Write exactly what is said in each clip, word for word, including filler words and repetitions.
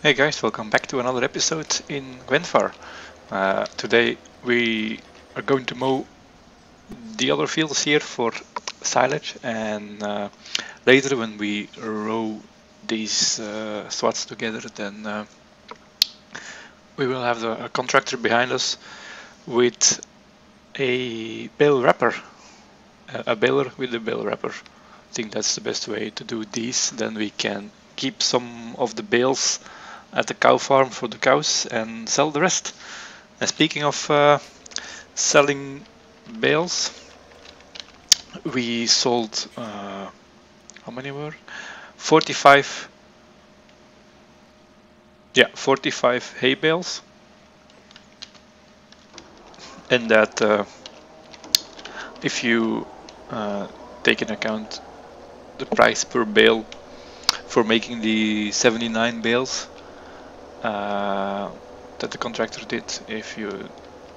Hey guys, welcome back to another episode in Gwenddwr. Uh, today we are going to mow the other fields here for silage, and uh, later when we row these uh, swaths together, then uh, we will have the, a contractor behind us with a bale wrapper, a, a baler with a bale wrapper. I think that's the best way to do these. Then we can keep some of the bales at the cow farm for the cows and sell the rest. And speaking of uh, selling bales, we sold uh, how many were forty-five yeah forty-five hay bales, and that uh, if you uh, take into account the price per bale for making the seventy-nine bales Uh, that the contractor did, if you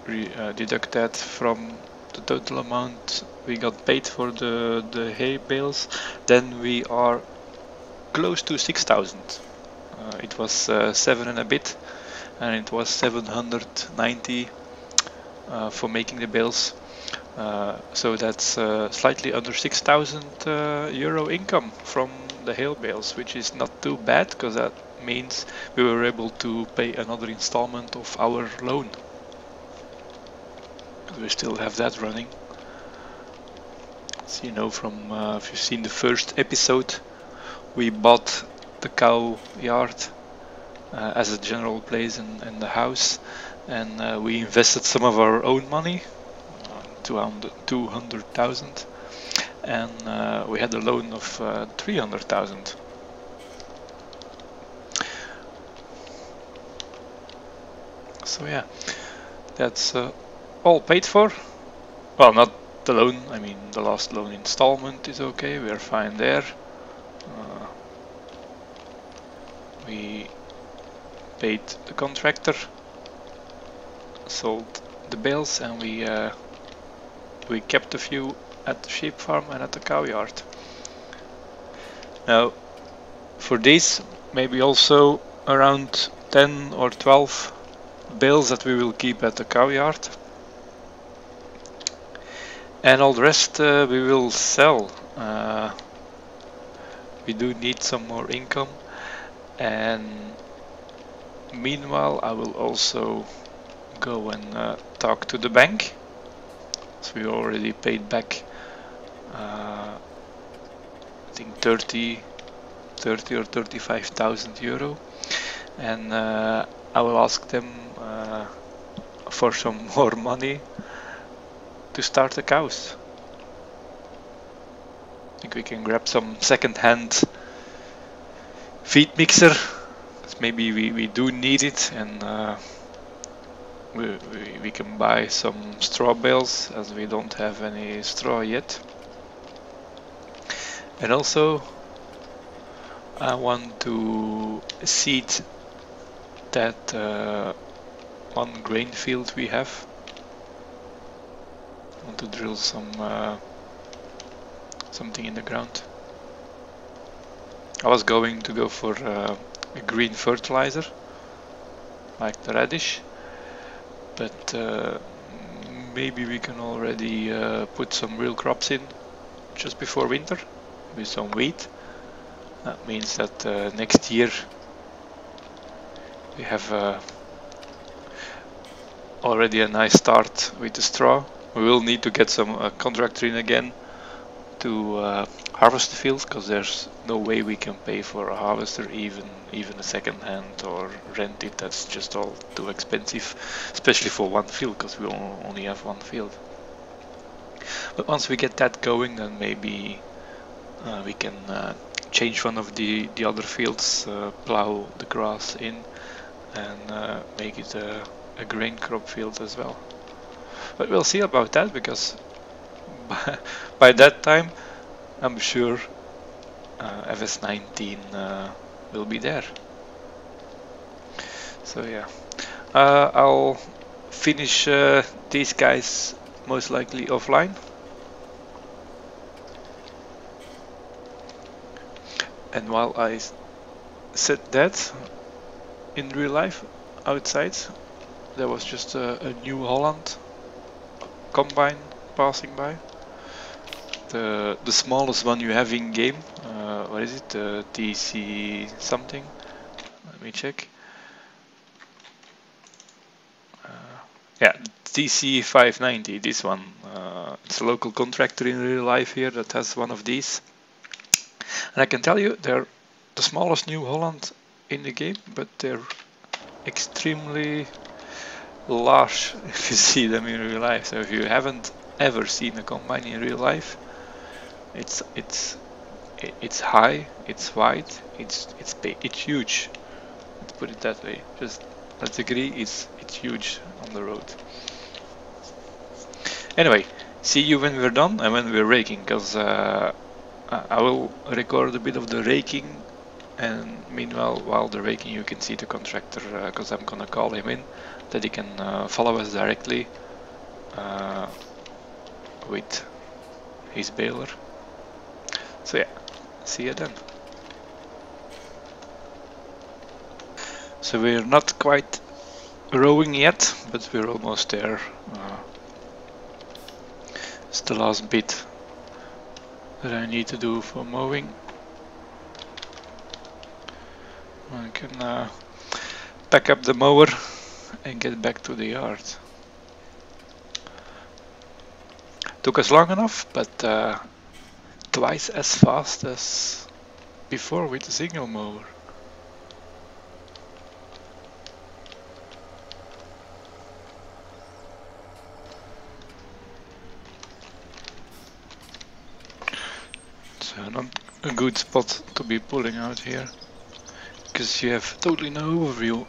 re, uh, deduct that from the total amount we got paid for the, the hay bales, then we are close to six thousand. Uh, it was uh, seven and a bit, and it was seven hundred ninety uh, for making the bales, uh, so that's uh, slightly under six thousand uh, euro income from the hay bales, which is not too bad, because that means we were able to pay another installment of our loan. We still have that running. So, you know, from uh, if you've seen the first episode, we bought the cow yard uh, as a general place and, and the house, and uh, we invested some of our own money, two hundred thousand, and uh, we had a loan of uh, three hundred thousand. So yeah, that's uh, all paid for. Well, not the loan, I mean the last loan installment is okay, we are fine there. Uh, we paid the contractor, sold the bales, and we uh, we kept a few at the sheep farm and at the cow yard. Now for these, maybe also around ten or twelve bales that we will keep at the cow yard, and all the rest uh, we will sell. Uh, we do need some more income, and meanwhile I will also go and uh, talk to the bank, so we already paid back uh, I think thirty or thirty-five thousand euro, and uh, I will ask them uh, for some more money to start the cows. I think we can grab some second-hand feed mixer. Maybe we, we do need it, and uh, we, we, we can buy some straw bales, as we don't have any straw yet. And also I want to seed that uh, one grain field we have. I want to drill some uh, something in the ground. I was going to go for uh, a green fertilizer like the radish, but uh, maybe we can already uh, put some real crops in just before winter with some wheat. That means that uh, next year we have uh, already a nice start with the straw. We will need to get some uh, contractor in again to uh, harvest the field, because there's no way we can pay for a harvester, even even a second hand, or rent it. That's just all too expensive, especially for one field, because we only have one field. But once we get that going, then maybe uh, we can uh, change one of the, the other fields, uh, plow the grass in, and uh, make it a, a grain crop field as well. But we'll see about that, because by, by that time I'm sure uh, F S nineteen uh, will be there. So yeah, uh, I'll finish uh, these guys most likely offline, and while I said that, in real life, outside, there was just a, a New Holland combine passing by. The, the smallest one you have in game, uh, what is it, the T C something, let me check. Uh, yeah, T C five ninety, this one, uh, it's a local contractor in real life here that has one of these. And I can tell you, they're the smallest New Holland in the game, but they're extremely large if you see them in real life. So if you haven't ever seen a combine in real life, it's it's it's high, it's wide, it's it's it's huge. Let's put it that way. Just let's agree, it's it's huge on the road. Anyway, see you when we're done and when we're raking, because uh, I will record a bit of the raking. And meanwhile, while they're raking, you can see the contractor, because uh, I'm gonna call him in, that he can uh, follow us directly uh, with his baler. So yeah, see you then. So we're not quite rowing yet, but we're almost there. Uh, it's the last bit that I need to do for mowing. I can uh, pack up the mower and get back to the yard. Took us long enough, but uh, twice as fast as before with the single mower. So not a good spot to be pulling out here, because you have totally no overview.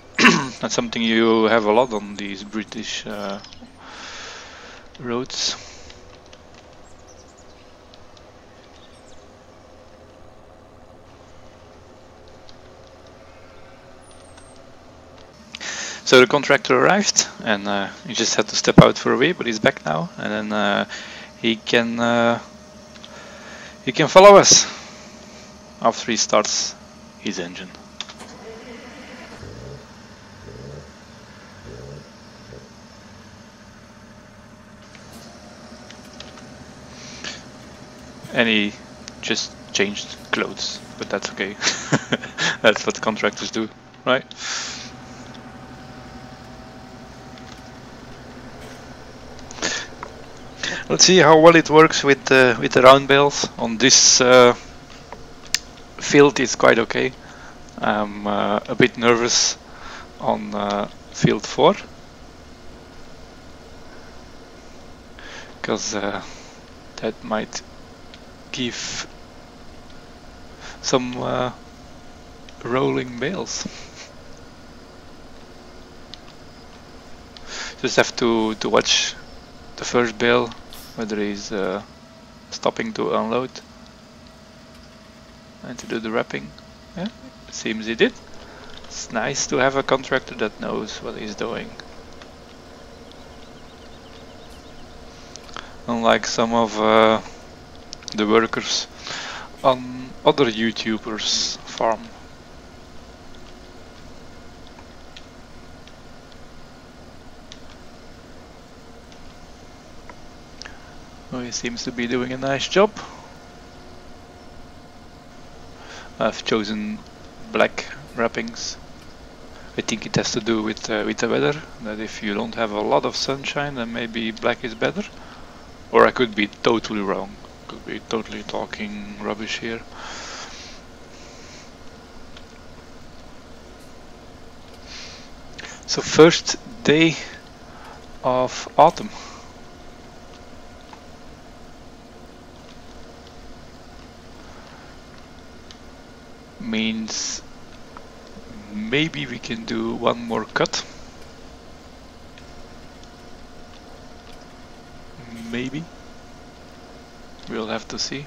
That's something you have a lot on these British uh, roads. So the contractor arrived, and uh, he just had to step out for a wee, but he's back now, and then uh, he can uh, he can follow us after he starts his engine. And he just changed clothes, but that's okay. That's what contractors do, right? Let's see how well it works with uh, with the round bales. On this uh, field it's quite okay. I'm uh, a bit nervous on uh, field four, because uh, that might give some uh, rolling bales. Just have to to watch the first bale whether he's uh, stopping to unload and to do the wrapping. Yeah, seems he did. It's nice to have a contractor that knows what he's doing, unlike some of uh, the workers on other YouTubers' farm. Oh, he seems to be doing a nice job. I've chosen black wrappings. I think it has to do with uh, with the weather, that if you don't have a lot of sunshine, then maybe black is better. Or I could be totally wrong. Could be totally talking rubbish here. So first day of autumn. Means maybe we can do one more cut. Maybe. We'll have to see.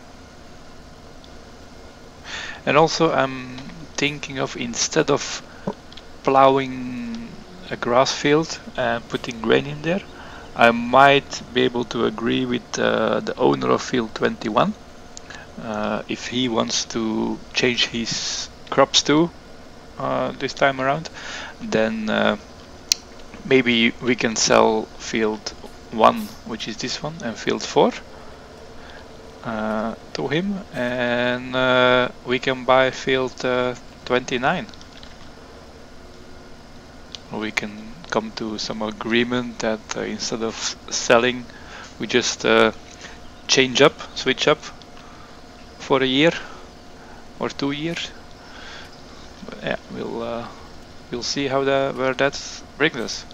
And also I'm thinking of, instead of plowing a grass field and putting grain in there, I might be able to agree with uh, the owner of field twenty-one uh, if he wants to change his crops too, uh, this time around, then uh, maybe we can sell field one, which is this one, and field four uh, to him, and uh, we can buy field uh, twenty-nine. We can come to some agreement that uh, instead of selling, we just uh, change up, switch up for a year or two years. But yeah, we'll uh, we'll see how that where that brings us.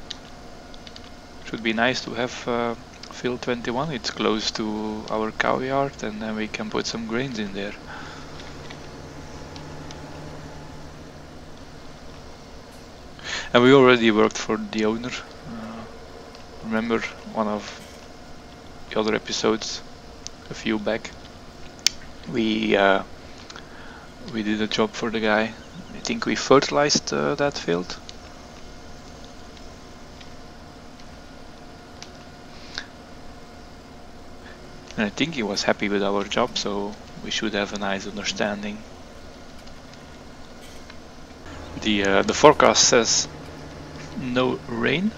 Should be nice to have uh, field twenty-one. It's close to our cow yard, and then we can put some grains in there. And we already worked for the owner. Uh, remember one of the other episodes, a few back, we uh, we did a job for the guy. I think we fertilized uh, that field. And I think he was happy with our job, so we should have a nice understanding. The, uh, the forecast says no rain,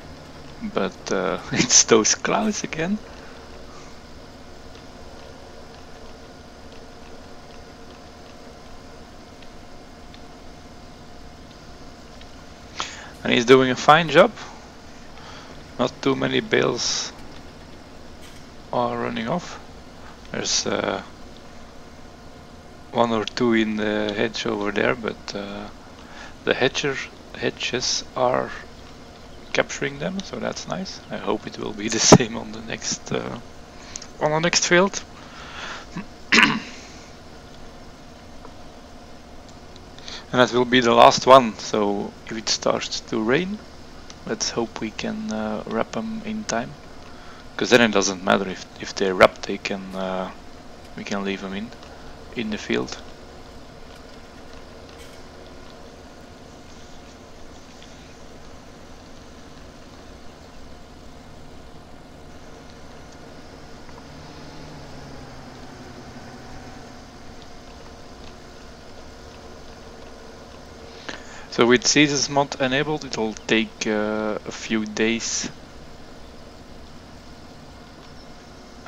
but uh, it's those clouds again. And he's doing a fine job. Not too many bales are running off. There's uh, one or two in the hedge over there, but uh, the hedger, hedges are capturing them, so that's nice. I hope it will be the same on the next uh, on the next field. And that will be the last one, so if it starts to rain, let's hope we can uh, wrap them in time, because then it doesn't matter if if they wrap, they can uh, we can leave them in in the field. So with Seasons mod enabled, it will take uh, a few days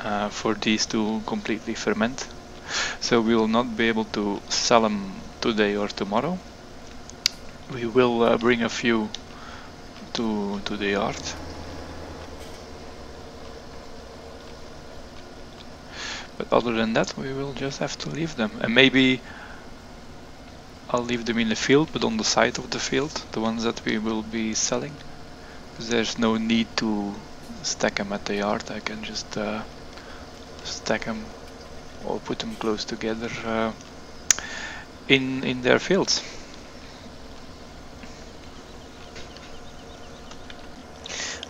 uh, for these to completely ferment. So we will not be able to sell them today or tomorrow. We will uh, bring a few to, to the yard. But other than that, we will just have to leave them, and maybe I'll leave them in the field, but on the side of the field, the ones that we will be selling. Because there's no need to stack them at the yard. I can just uh, stack them or put them close together uh, in in their fields.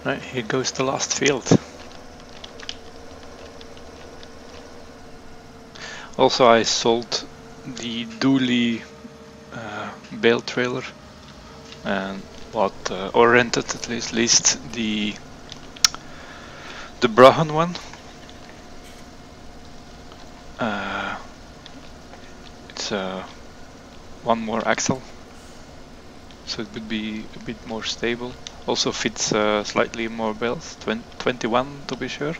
Right, here goes the last field. Also, I sold the Dooley Uh, bale trailer and what uh, or rented at least, at least the the Brahan one. Uh, it's uh, one more axle, so it would be a bit more stable. Also fits uh, slightly more bales, twenty-one to be sure.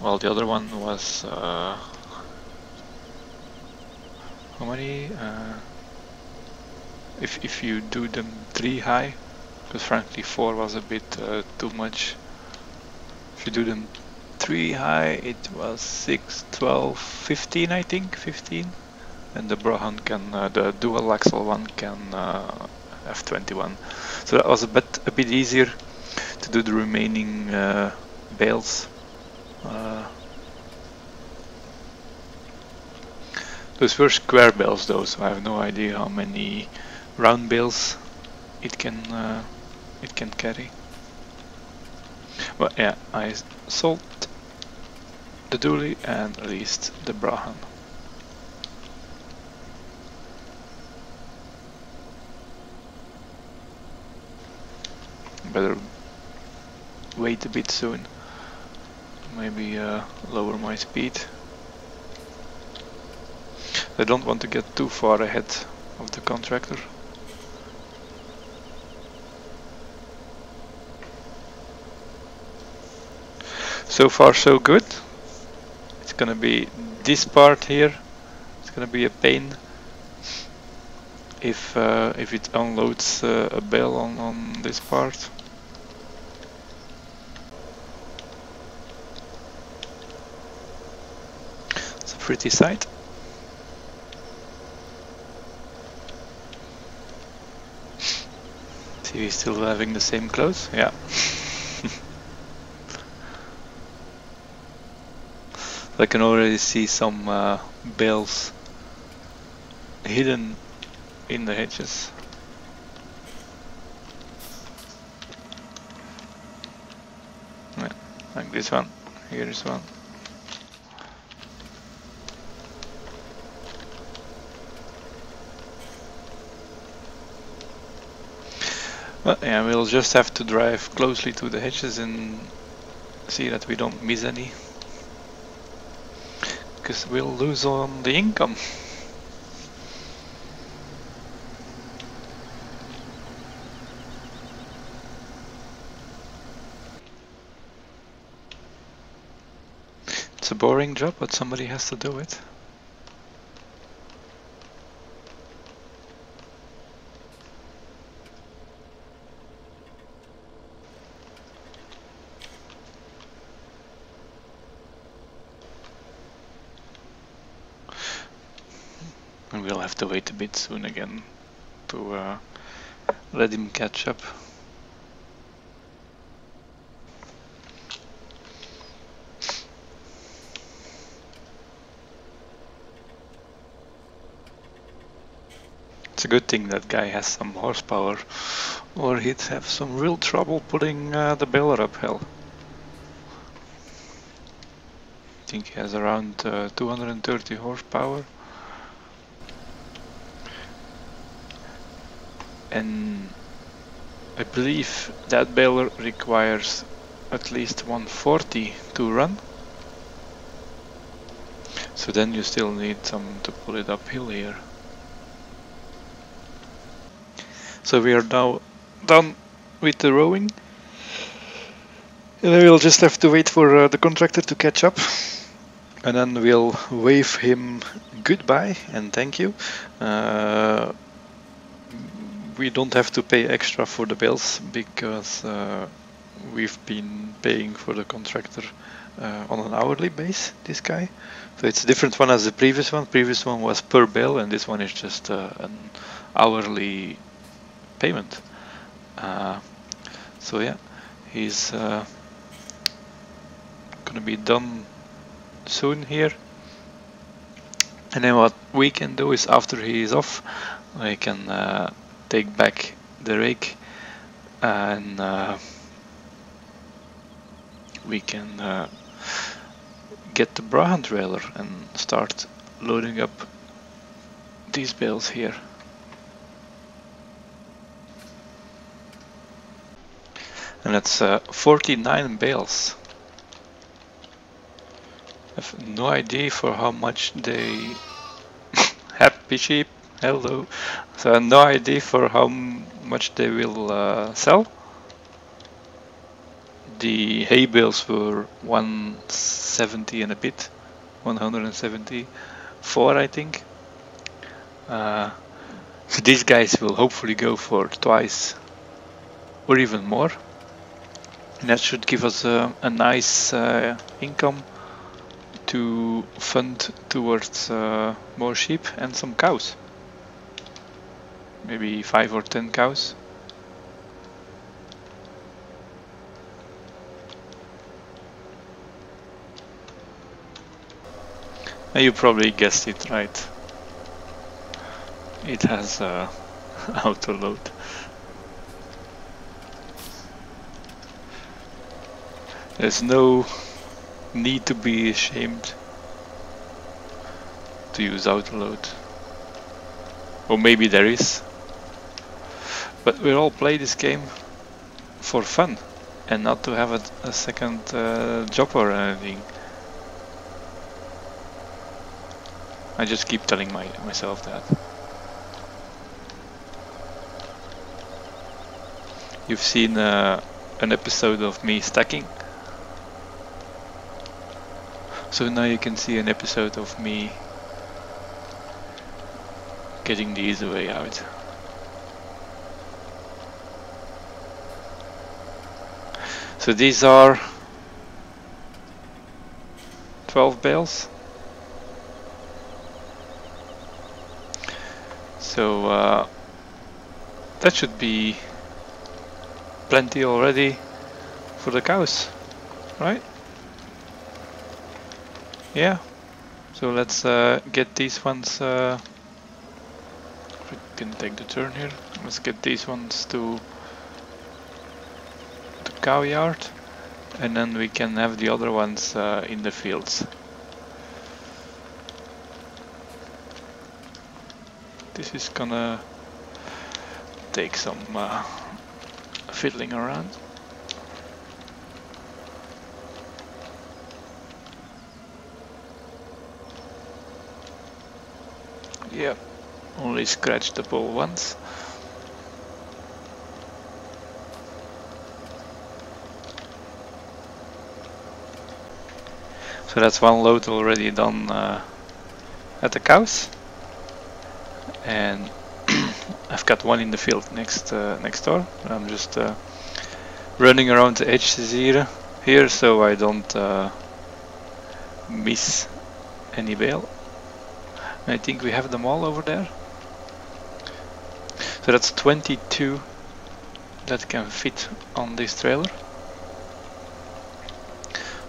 Well, the other one was uh, how many? Uh, if if you do them three high, because frankly four was a bit uh, too much. If you do them three high, it was six, twelve, fifteen, I think, fifteen. And the Brahan can, uh, the dual axle one can uh, have twenty-one. So that was a bit a bit easier to do the remaining uh, bales. Uh, Those were square bales though, so I have no idea how many round bales it can uh, it can carry. But yeah, I sold the Dooley and released the Brahan. Better wait a bit soon. Maybe uh, lower my speed. I don't want to get too far ahead of the contractor. So far so good. It's gonna be this part here. It's gonna be a pain if uh, if it unloads uh, a bell on, on this part. It's a pretty sight. See, he's still having the same clothes, yeah. I can already see some uh, bells hidden in the hedges. Yeah, like this one. Here is one. Well, yeah, we'll just have to drive closely to the hedges and see that we don't miss any. Because we'll lose on the income. It's a boring job, but somebody has to do it. We'll have to wait a bit soon again to uh, let him catch up. It's a good thing that guy has some horsepower, or he'd have some real trouble putting uh, the baler up hell. I think he has around uh, two hundred thirty horsepower. And I believe that baler requires at least one forty to run. So then you still need some to pull it uphill here. So we are now done with the rowing. And I will just have to wait for uh, the contractor to catch up. And then we'll wave him goodbye and thank you. Uh, We don't have to pay extra for the bales because uh, we've been paying for the contractor uh, on an hourly base, this guy. So it's a different one as the previous one. Previous one was per bale and this one is just uh, an hourly payment. Uh, so yeah, he's uh, gonna be done soon here. And then what we can do is after he is off, I can uh, take back the rake and uh, we can uh, get the Brahan trailer and start loading up these bales here. And that's uh, forty-nine bales. I have no idea for how much they... Happy sheep, hello. So I have no idea for how much they will uh, sell. The hay bales were one seventy and a bit, one hundred seventy-four I think. Uh, so these guys will hopefully go for twice or even more. And that should give us a, a nice uh, income to fund towards uh, more sheep and some cows. Maybe five or ten cows. And you probably guessed it right. It has uh, auto load. There's no need to be ashamed to use auto load. Or maybe there is. But we all play this game for fun and not to have a, a second uh, job or anything. I just keep telling my, myself that. You've seen uh, an episode of me stacking. So now you can see an episode of me getting the easy way out. So these are twelve bales. So uh, that should be plenty already for the cows, right? Yeah. So let's uh, get these ones. Uh, we can take the turn here. Let's get these ones to the cow yard, and then we can have the other ones uh, in the fields. This is gonna take some uh, fiddling around. Yep, only scratched the pole once. So that's one load already done uh, at the cows, and I've got one in the field next uh, next door. I'm just uh, running around the edges here, here so I don't uh, miss any bale. I think we have them all over there. So that's twenty-two that can fit on this trailer.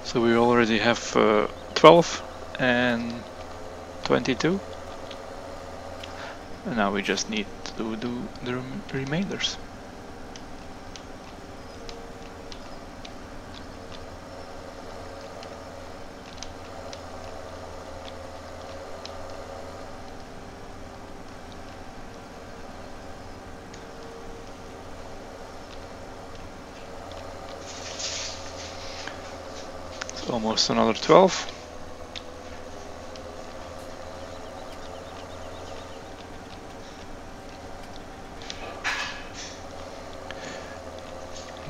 So we already have uh, twelve and twenty-two. And now we just need to do the rem remainders. Almost another twelve.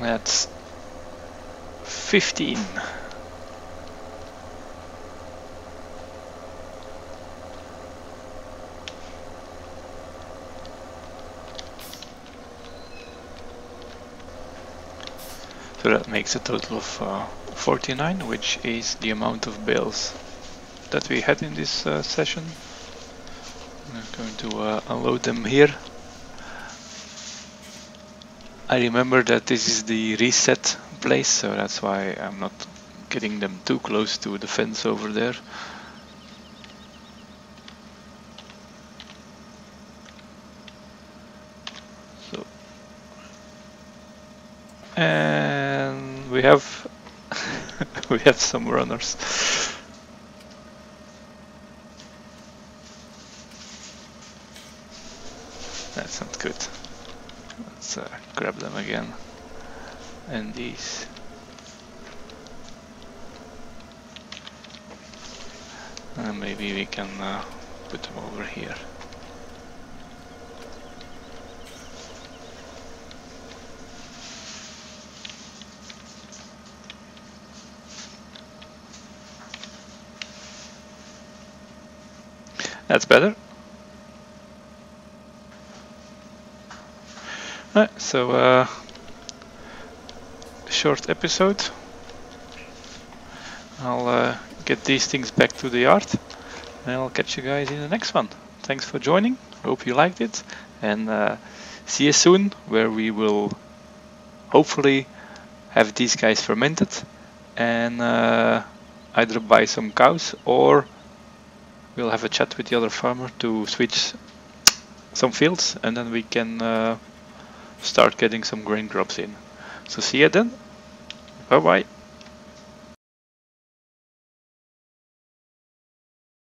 That's fifteen. So that makes a total of uh, forty-nine, which is the amount of bales that we had in this uh, session. I'm going to uh, unload them here. I remember that this is the reset place, so that's why I'm not getting them too close to the fence over there. So, and we have we have some runners. That's not good. Let's uh, grab them again. And these. And maybe we can uh, put them over here. That's better. Right, so uh, short episode. I'll uh, get these things back to the yard, and I'll catch you guys in the next one. Thanks for joining. Hope you liked it, and uh, see you soon, where we will hopefully have these guys fermented and uh, either buy some cows or we'll have a chat with the other farmer to switch some fields, and then we can uh, start getting some grain crops in. So see you then. Bye bye.